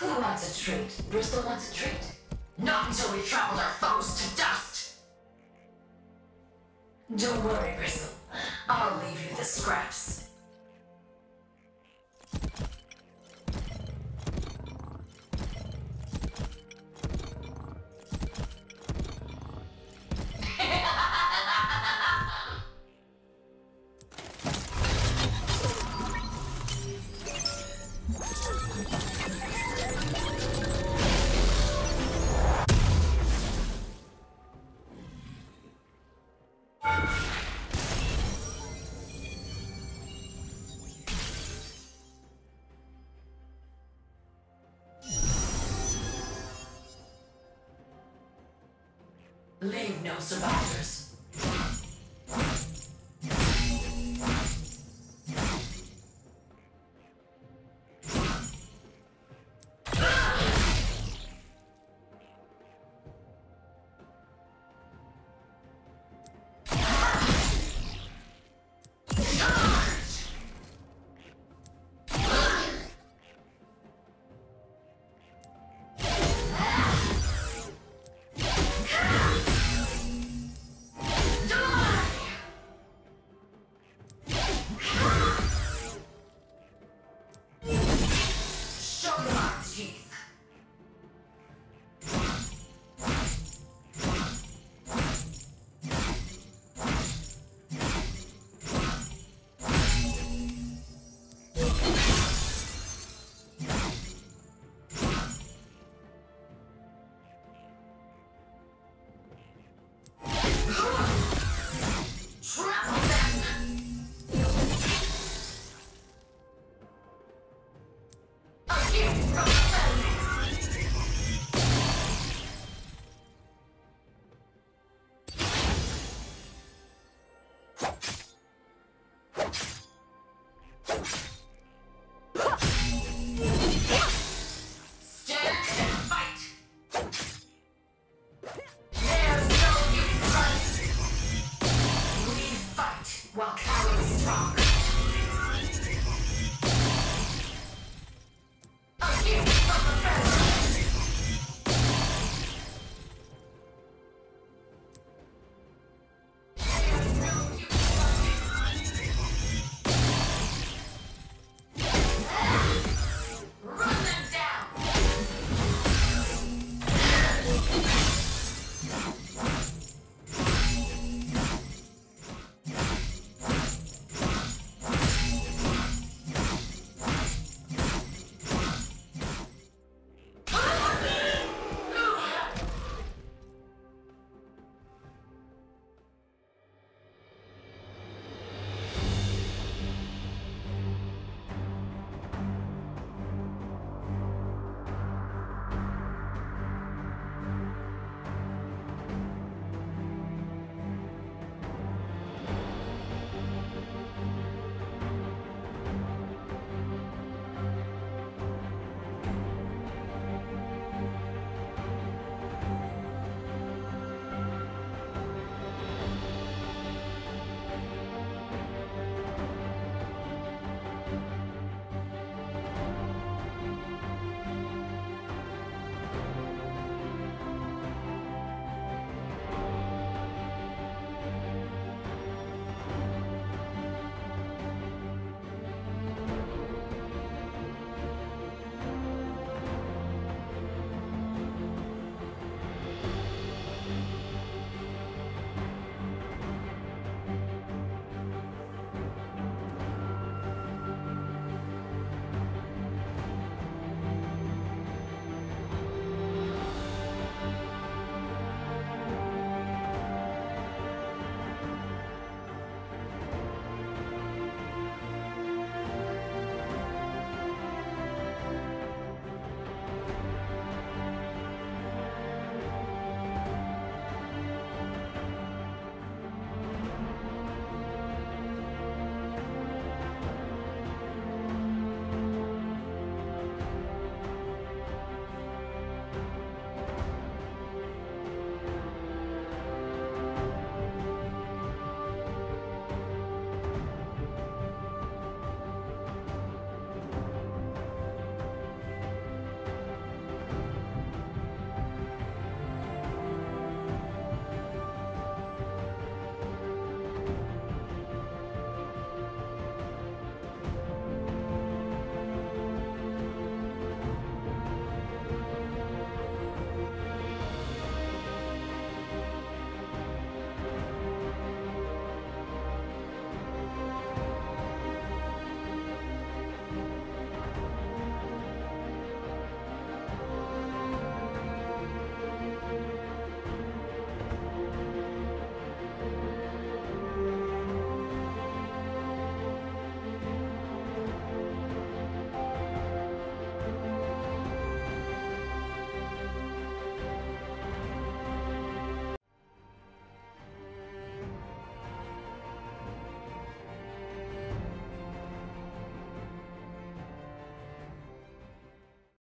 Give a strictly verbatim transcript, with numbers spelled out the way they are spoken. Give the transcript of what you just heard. Who wants a treat? Bristol wants a treat? Not until we've trampled our foes to dust! Don't worry, Bristol. I'll leave you the scraps. Leave no survivors. Welcome.